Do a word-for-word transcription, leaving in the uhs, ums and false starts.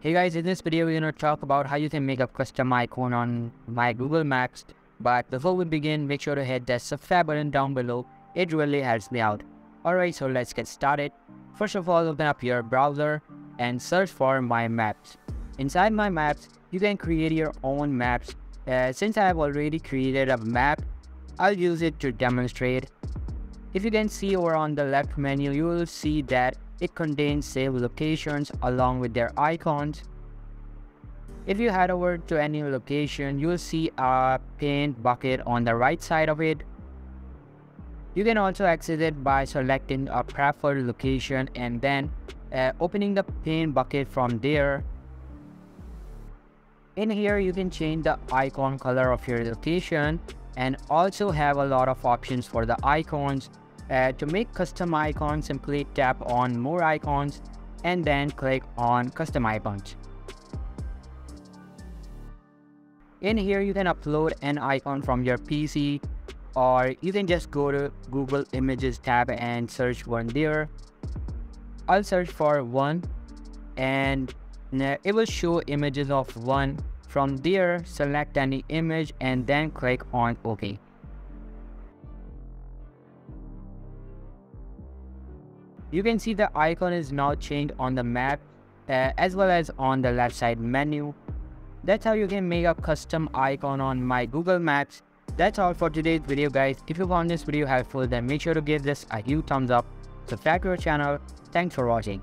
Hey guys, in this video we're going to talk about how you can make a custom icon on my Google Maps. But before we begin, make sure to hit that subscribe button down below. It really helps me out. Alright, so let's get started. First of all, open up your browser and search for My Maps. Inside My Maps, you can create your own maps. Uh, since I have already created a map, I'll use it to demonstrate. If you can see over on the left menu, you will see that it contains saved locations along with their icons. If you head over to any location, you will see a paint bucket on the right side of it. You can also access it by selecting a preferred location and then uh, opening the paint bucket from there. In here, you can change the icon color of your location and also have a lot of options for the icons. Uh, to make custom icons, simply tap on more icons and then click on custom icons. In here, you can upload an icon from your P C, or you can just go to Google Images tab and search one there. I'll search for one and it will show images of one. From there, select any image and then click on OK. You can see the icon is now changed on the map uh, as well as on the left side menu. That's how you can make a custom icon on my Google Maps. That's all for today's video, guys. If you found this video helpful, then make sure to give this a huge thumbs up. Subscribe to our channel. Thanks for watching.